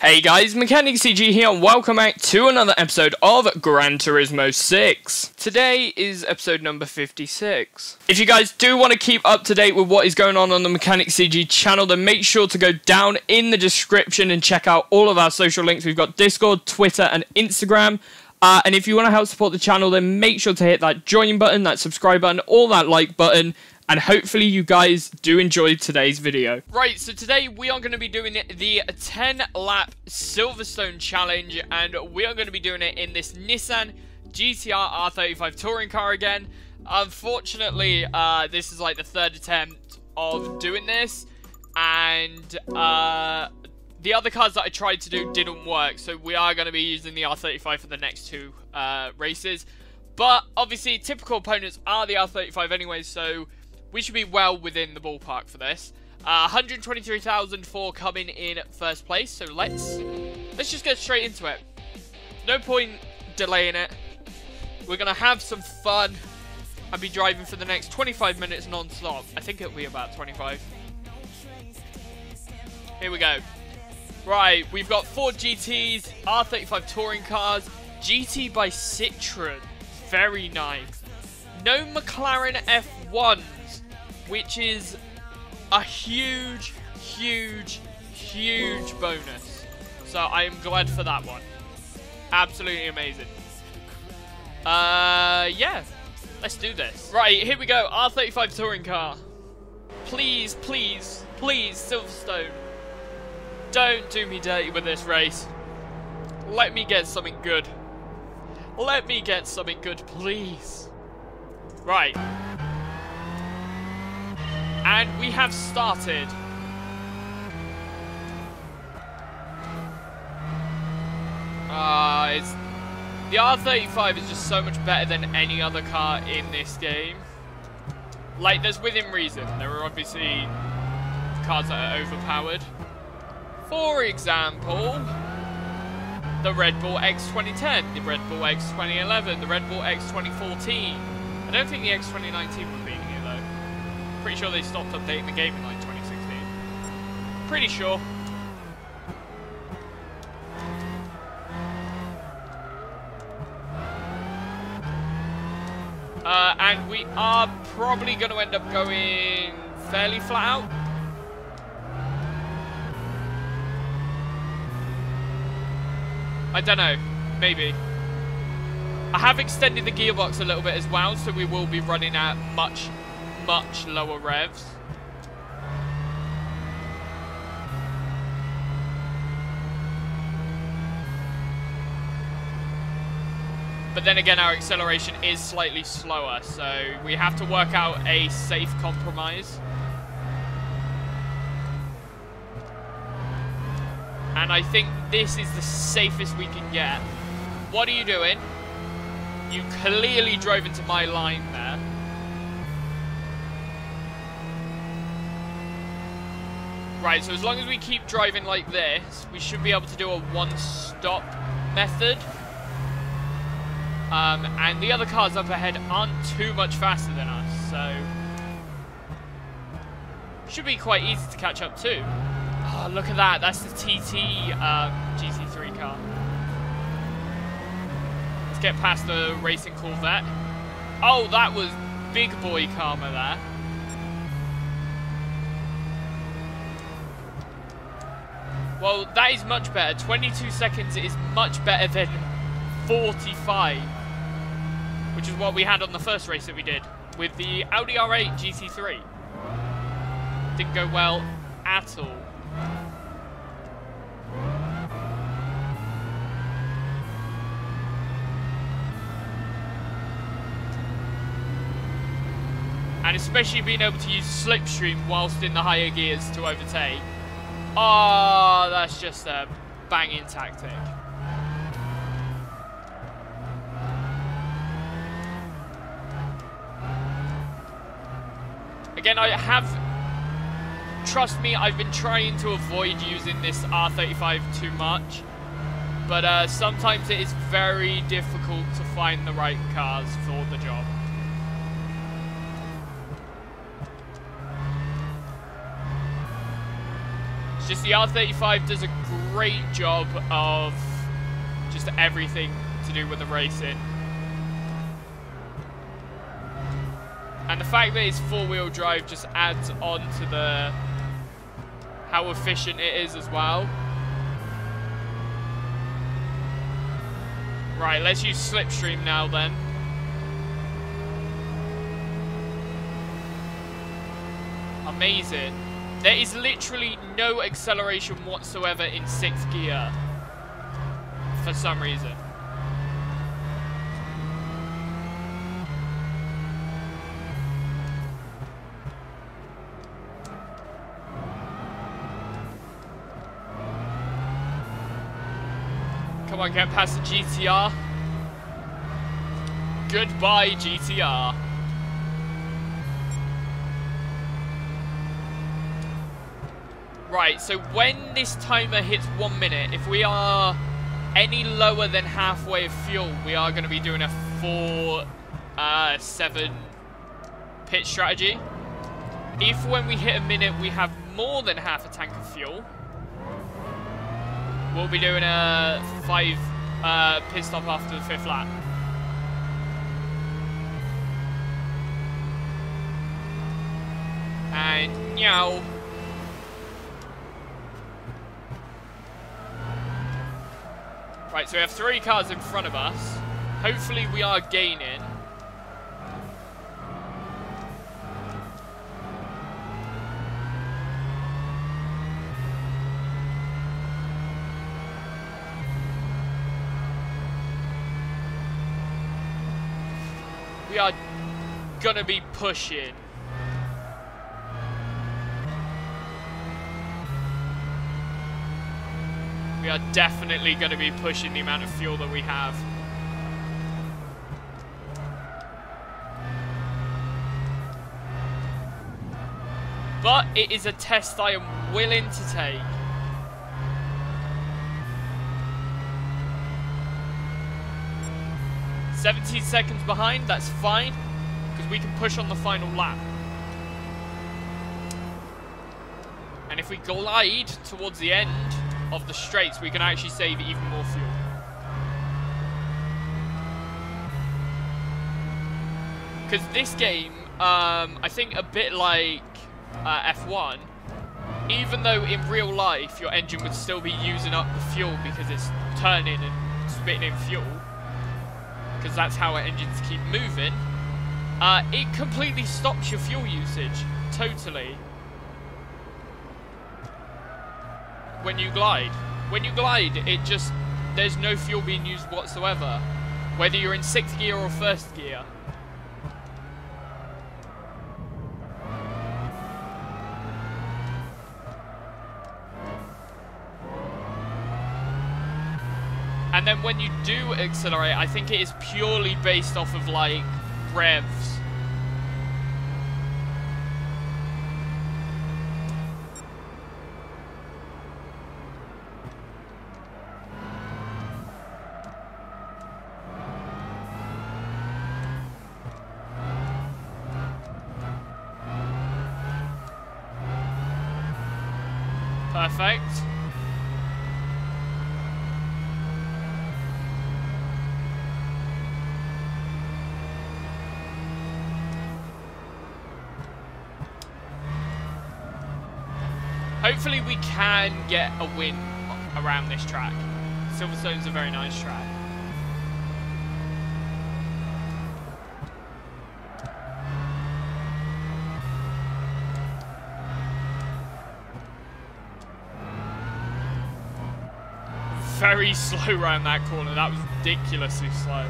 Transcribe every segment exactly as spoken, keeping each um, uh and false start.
Hey guys, MechanicCG here and welcome back to another episode of Gran Turismo six. Today is episode number fifty-six. If you guys do want to keep up to date with what is going on on the MechanicCG channel, then make sure to go down in the description and check out all of our social links. We've got Discord, Twitter and Instagram. Uh, and if you want to help support the channel, then make sure to hit that join button, that subscribe button, all that like button. And hopefully you guys do enjoy today's video. Right, so today we are going to be doing the ten lap Silverstone challenge. And we are going to be doing it in this Nissan G T R R thirty-five touring car again. Unfortunately, uh, this is like the third attempt of doing this. And uh, the other cars that I tried to do didn't work. So we are going to be using the R thirty-five for the next two uh, races. But obviously, typical opponents are the R thirty-five anyway, so we should be well within the ballpark for this. Uh, one hundred twenty-three thousand four coming in first place. So let's let's just get straight into it. No point delaying it. We're going to have some fun and be driving for the next twenty-five minutes non-stop. I think it'll be about twenty-five. Here we go. Right, we've got Ford G Ts, R thirty-five touring cars, G T by Citroen. Very nice. No McLaren F one. Which is a huge, huge, huge bonus. So I am glad for that one. Absolutely amazing. Uh, yeah. Let's do this. Right, here we go. R thirty-five touring car. Please, please, please, Silverstone. Don't do me dirty with this race. Let me get something good. Let me get something good, please. Right. And we have started. Uh, it's, the R thirty-five is just so much better than any other car in this game. Like, there's within reason. There are obviously cars that are overpowered. For example, the Red Bull X twenty ten, the Red Bull X twenty eleven, the Red Bull X twenty fourteen. I don't think the X twenty nineteen would be here, though. Pretty sure they stopped updating the game in like twenty sixteen. Pretty sure. Uh, and we are probably going to end up going fairly flat out. I don't know. Maybe. I have extended the gearbox a little bit as well, so we will be running at much much lower revs. But then again, our acceleration is slightly slower, so we have to work out a safe compromise. And I think this is the safest we can get. What are you doing? You clearly drove into my line there. Right, so as long as we keep driving like this, we should be able to do a one-stop method. Um, and the other cars up ahead aren't too much faster than us, so should be quite easy to catch up to. Oh, look at that. That's the T T um, G T three car. Let's get past the racing Corvette. Oh, that was big boy karma there. Well, that is much better. twenty-two seconds is much better than forty-five. Which is what we had on the first race that we did. With the Audi R eight G T three. Didn't go well at all. And especially being able to use slipstream whilst in the higher gears to overtake. Oh, that's just a banging tactic. Again, I have, trust me, I've been trying to avoid using this R thirty-five too much. But uh, sometimes it is very difficult to find the right cars for the job. Just the R thirty-five does a great job of just everything to do with the racing. And the fact that it's four-wheel drive just adds on to the how efficient it is as well. Right, let's use slipstream now then. Amazing. There is literally no acceleration whatsoever in sixth gear. For some reason. Come on, get past the G T R. Goodbye, G T R. Right, so when this timer hits one minute, if we are any lower than halfway of fuel, we are going to be doing a four seven pit strategy. If when we hit a minute we have more than half a tank of fuel, we'll be doing a five uh, pit stop after the fifth lap. And now. Right, so we have three cars in front of us. Hopefully we are gaining. We are gonna be pushing. We are definitely going to be pushing the amount of fuel that we have. But it is a test I am willing to take. seventeen seconds behind, that's fine, because we can push on the final lap. And if we glide towards the end of the straights, we can actually save even more fuel. Because this game, um, I think a bit like uh, F one, even though in real life your engine would still be using up the fuel because it's turning and spitting in fuel, because that's how our engines keep moving, uh, it completely stops your fuel usage, totally. When you glide, when you glide, it just, there's no fuel being used whatsoever, whether you're in sixth gear or first gear. And then when you do accelerate, I think it is purely based off of like revs. Perfect. Hopefully we can get a win around this track. Silverstone's a very nice track. Very slow round that corner. That was ridiculously slow.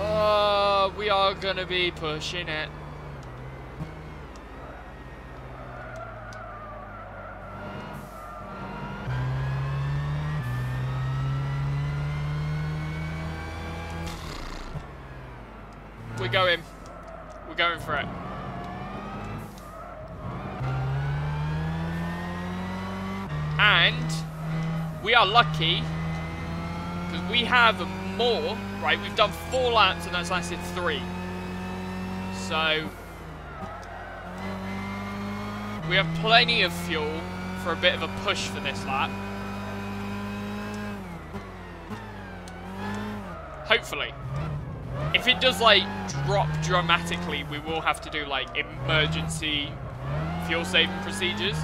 Uh, we are going to be pushing it. We're going. We're going for it. And we are lucky because we have more, right? We've done four laps and that's lasted three. So We have plenty of fuel for a bit of a push for this lap. Hopefully. If it does, like, drop dramatically, we will have to do, like, emergency fuel-saving procedures.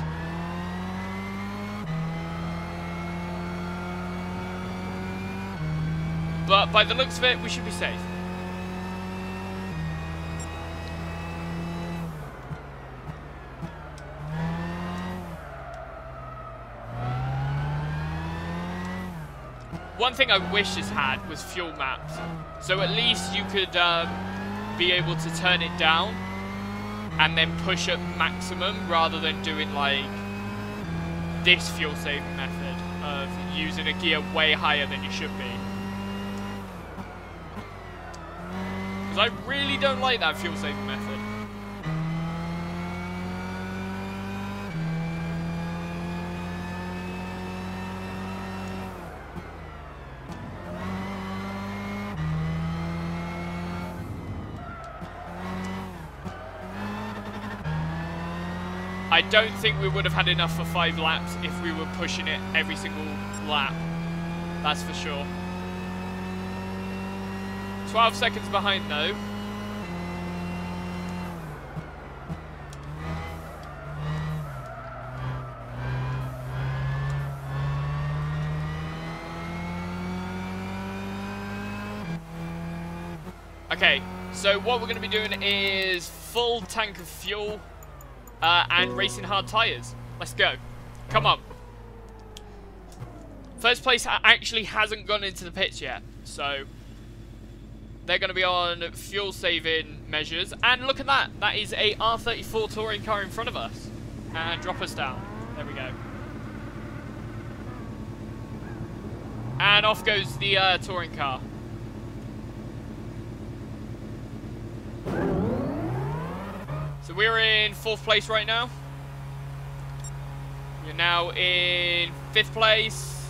But by the looks of it, we should be safe. One thing I wish this had was fuel maps, so at least you could um, be able to turn it down and then push at maximum rather than doing like this fuel saving method of using a gear way higher than you should be. Because I really don't like that fuel saving method. I don't think we would have had enough for five laps if we were pushing it every single lap. That's for sure. twelve seconds behind though. Okay, so what we're going to be doing is full tank of fuel. Uh, and racing hard tyres. Let's go. Come on. First place actually hasn't gone into the pits yet. So they're going to be on fuel saving measures. And look at that. That is a R thirty-four touring car in front of us. And drop us down. There we go. And off goes the uh, touring car. So we're in fourth place right now. We're now in fifth place.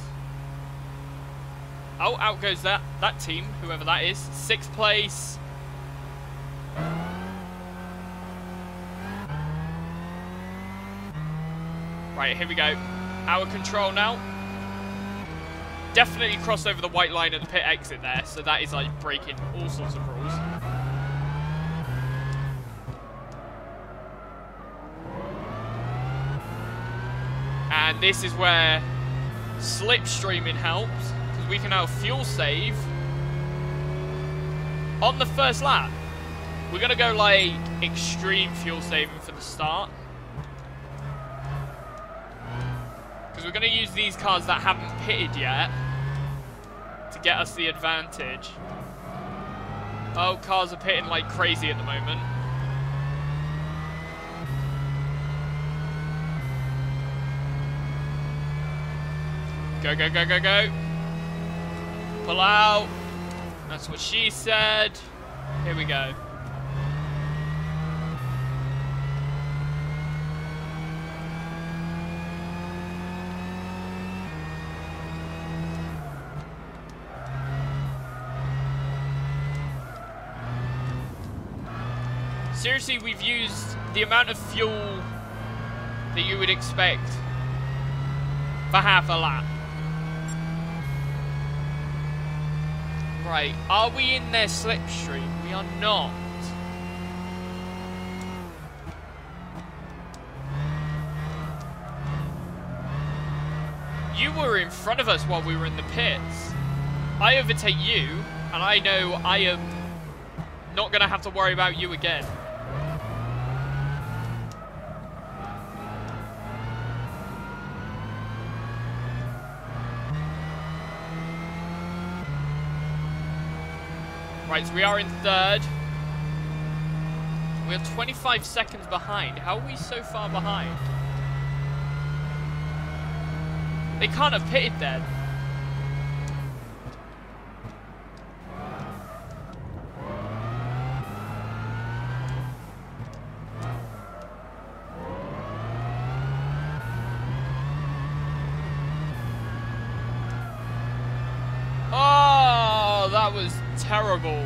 Oh, out goes that, that team, whoever that is. Sixth place. Right, here we go. Our control now. Definitely crossed over the white line at the pit exit there. So that is like breaking all sorts of rules. And this is where slipstreaming helps, because we can now fuel save on the first lap. We're going to go like extreme fuel saving for the start, because we're going to use these cars that haven't pitted yet to get us the advantage. Oh, cars are pitting like crazy at the moment. Go, go, go, go, go. Pull out. That's what she said. Here we go. Seriously, we've used the amount of fuel that you would expect for half a lap. Right, are we in their slipstream? We are not. You were in front of us while we were in the pits. I overtake you, and I know I am not going to have to worry about you again. Right, so we are in third. We are twenty-five seconds behind. How are we so far behind? They can't have pitted then. Terrible.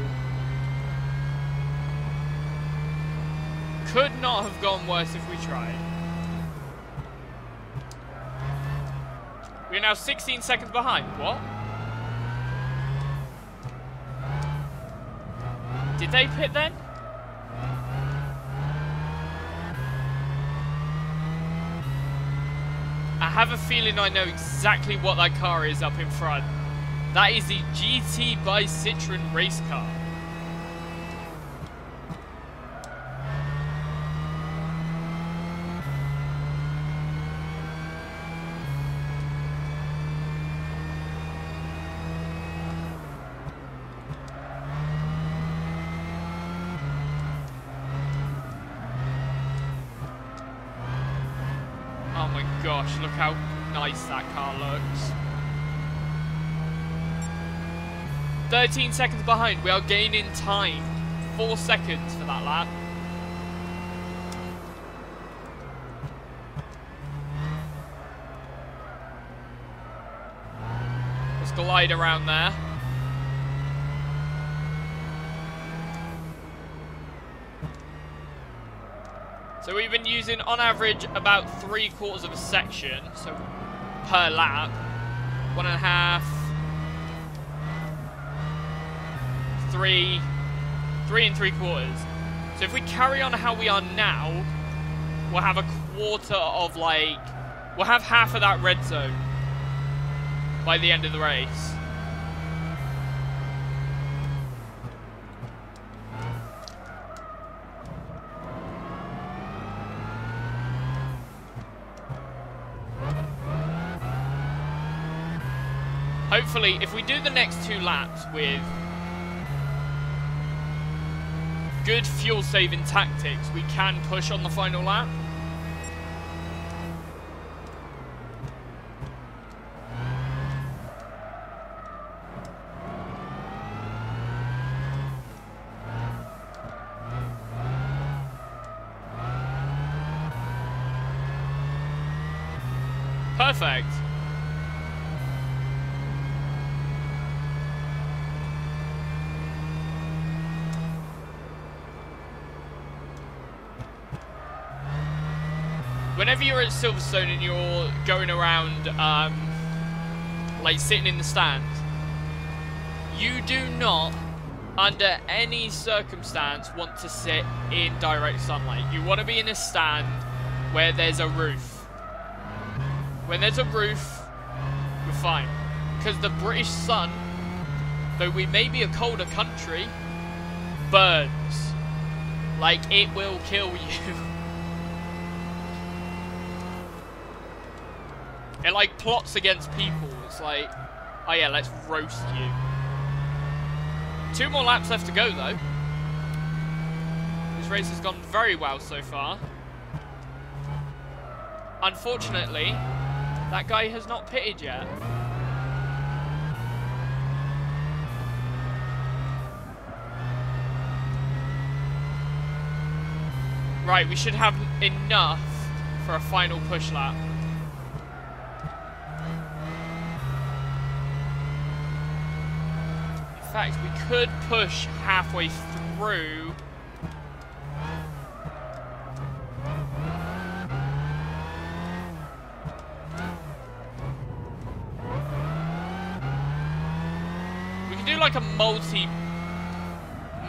Could not have gone worse if we tried. We are now sixteen seconds behind. What? Did they pit then? I have a feeling I know exactly what that car is up in front. That is the G T by Citroen race car. Gosh, look how nice that car looks. thirteen seconds behind. We are gaining time. Four seconds for that lap. Let's glide around there. So we've been using, on average, about three quarters of a section, so per lap, one and a half, three, three and three quarters. So if we carry on how we are now, we'll have a quarter of, like, we'll have half of that red zone by the end of the race. Hopefully, if we do the next two laps with good fuel-saving tactics, we can push on the final lap. Perfect. Whenever you're at Silverstone and you're going around, um, like sitting in the stands, you do not, under any circumstance, want to sit in direct sunlight. You want to be in a stand where there's a roof. When there's a roof, you're fine. Because the British sun, though we may be a colder country, burns. Like, it will kill you. It, like, plots against people. It's like, oh yeah, let's roast you. Two more laps left to go, though. This race has gone very well so far. Unfortunately, that guy has not pitted yet. Right, we should have enough for a final push lap. In fact, we could push halfway through. We can do like a multi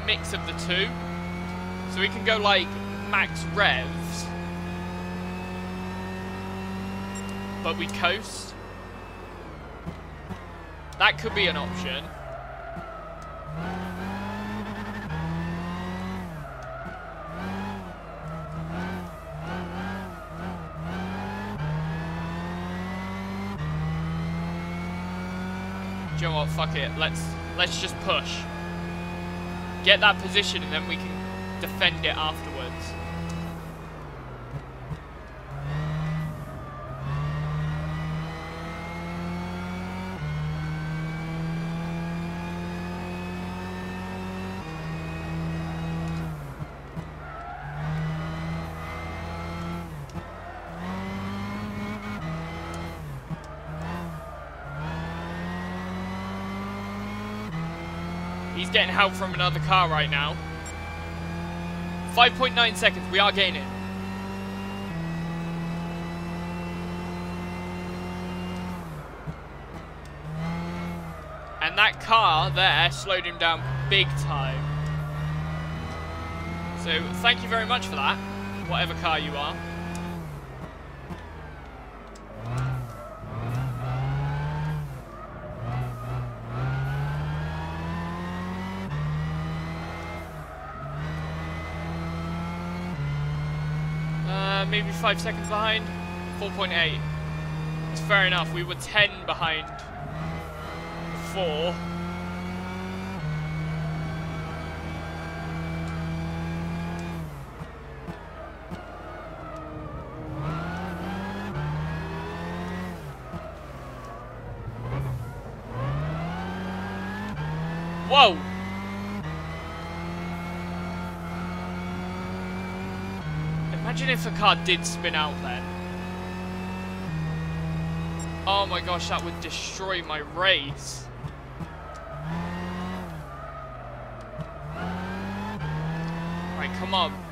mix of the two. So we can go like max revs, but we coast. That could be an option. You know what, fuck it, let's let's just push, get that position, and then we can defend it afterwards. He's getting help from another car right now. five point nine seconds, we are gaining. and that car there slowed him down big time. So thank you very much for that, whatever car you are. Uh, maybe five seconds behind, four point eight. That's fair enough, we were ten behind before. Whoa! Imagine if the car did spin out then. Oh my gosh, that would destroy my race. Right, come on.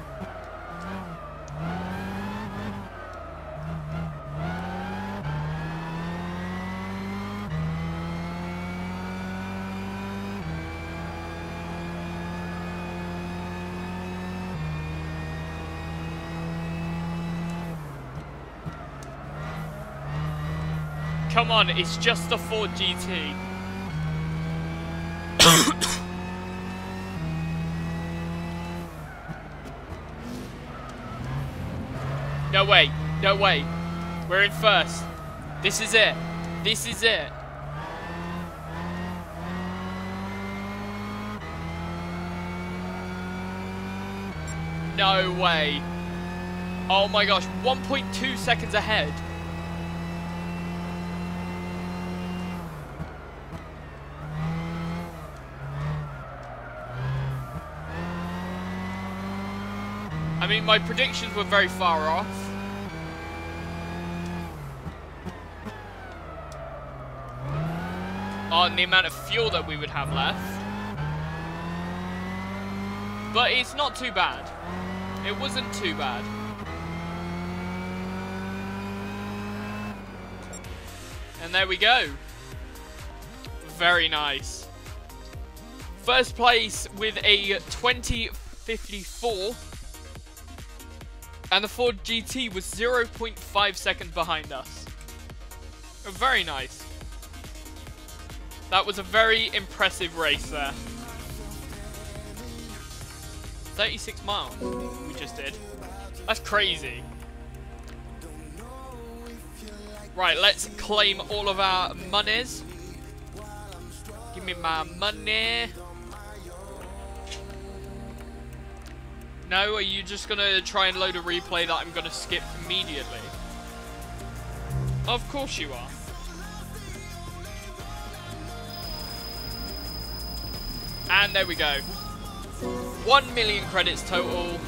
Come on, it's just the Ford G T. No way, no way. We're in first. This is it. This is it. No way. Oh my gosh, one point two seconds ahead. I mean, my predictions were very far off. On the amount of fuel that we would have left. But it's not too bad. It wasn't too bad. And there we go. Very nice. First place with a twenty fifty-four. And the Ford G T was zero point five seconds behind us. Very nice. That was a very impressive race there. thirty-six miles we just did. That's crazy. Right, let's claim all of our monies. Give me my money. No, are you just gonna try and load a replay that I'm gonna skip immediately? Of course you are. And there we go. One million credits total.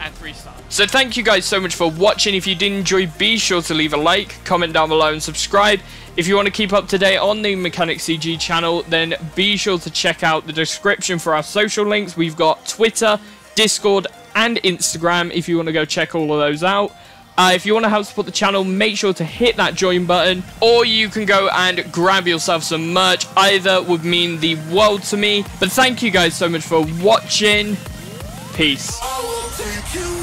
And three stars. So thank you guys so much for watching. If you did enjoy, be sure to leave a like, comment down below and subscribe. If you want to keep up to date on the MechanicCG channel, then be sure to check out the description for our social links. We've got Twitter, Discord and Instagram if you want to go check all of those out. Uh, if you want to help support the channel, make sure to hit that join button, or you can go and grab yourself some merch. Either would mean the world to me. But thank you guys so much for watching. Peace. I will take you.